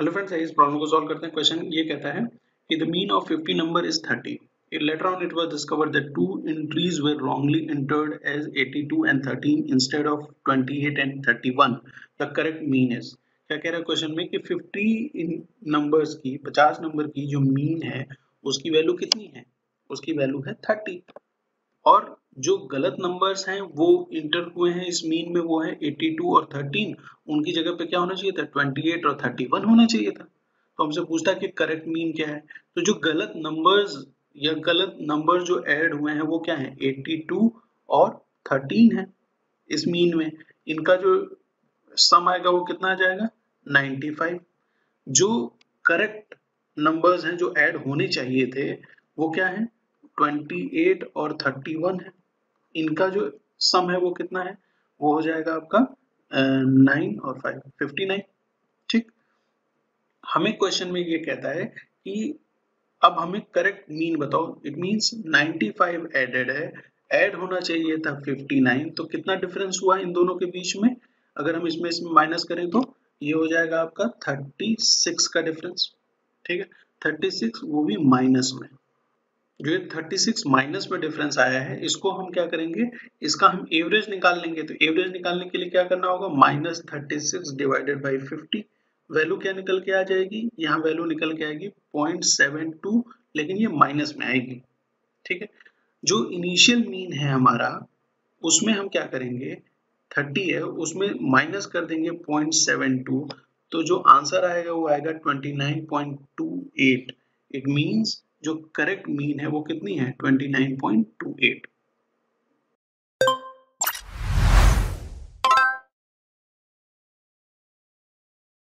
Hello friends, इस problem को solve करते हैं। क्वेश्चन ये कहता है कि the mean of 50 number is 30। Later on it was discovered that two entries were wrongly entered as 82 and 13 instead of 28 and 31। The correct mean is, क्या कह रहा है क्वेश्चन में कि 50 नंबर की जो मीन है उसकी वैल्यू कितनी है? उसकी वैल्यू है 30। और जो गलत नंबर्स हैं वो इंटर हुए हैं इस मीन में, वो है 82 और 13, उनकी जगह पे क्या होना चाहिए था? 28 और 31 होना चाहिए था। तो हमसे पूछता है कि करेक्ट मीन क्या है, तो जो गलत नंबर्स या गलत नंबर जो ऐड हुए हैं वो क्या है? 82 और 13 है इस मीन में। इनका जो सम आएगा वो कितना आ जाएगा? 95। जो करेक्ट नंबर्स हैं जो ऐड होने चाहिए थे वो क्या है? 28 और 31 है। इनका जो सम है वो कितना है? वो हो जाएगा आपका 9 और 5, 59। ठीक, हमें क्वेश्चन में ये कहता है कि अब हमें करेक्ट मीन बताओ। इट मींस 95 एडेड है, ऐड होना चाहिए था 59, तो कितना डिफरेंस हुआ इन दोनों के बीच में? अगर हम इसमें माइनस करें तो ये हो जाएगा आपका 36 का डिफरेंस। ठीक है, 36 वो भी माइनस में। जो ये 36 माइनस में डिफरेंस आया है इसको हम क्या करेंगे? इसका हम एवरेज निकाल लेंगे। तो एवरेज निकालने के लिए क्या करना होगा? Minus 36 divided by 50। वैल्यू क्या निकल के आ जाएगी? यहाँ वैल्यू निकल के आएगी 0.72, लेकिन ये माइनस में आएगी। ठीक है, जो इनिशियल मीन है हमारा उसमें हम क्या करेंगे? 30 है, उसमें माइनस कर देंगे 0.72, तो जो आंसर आएगा वो आएगा 29.28। इट मीन्स जो करेक्ट मीन है वो कितनी है? 29.28।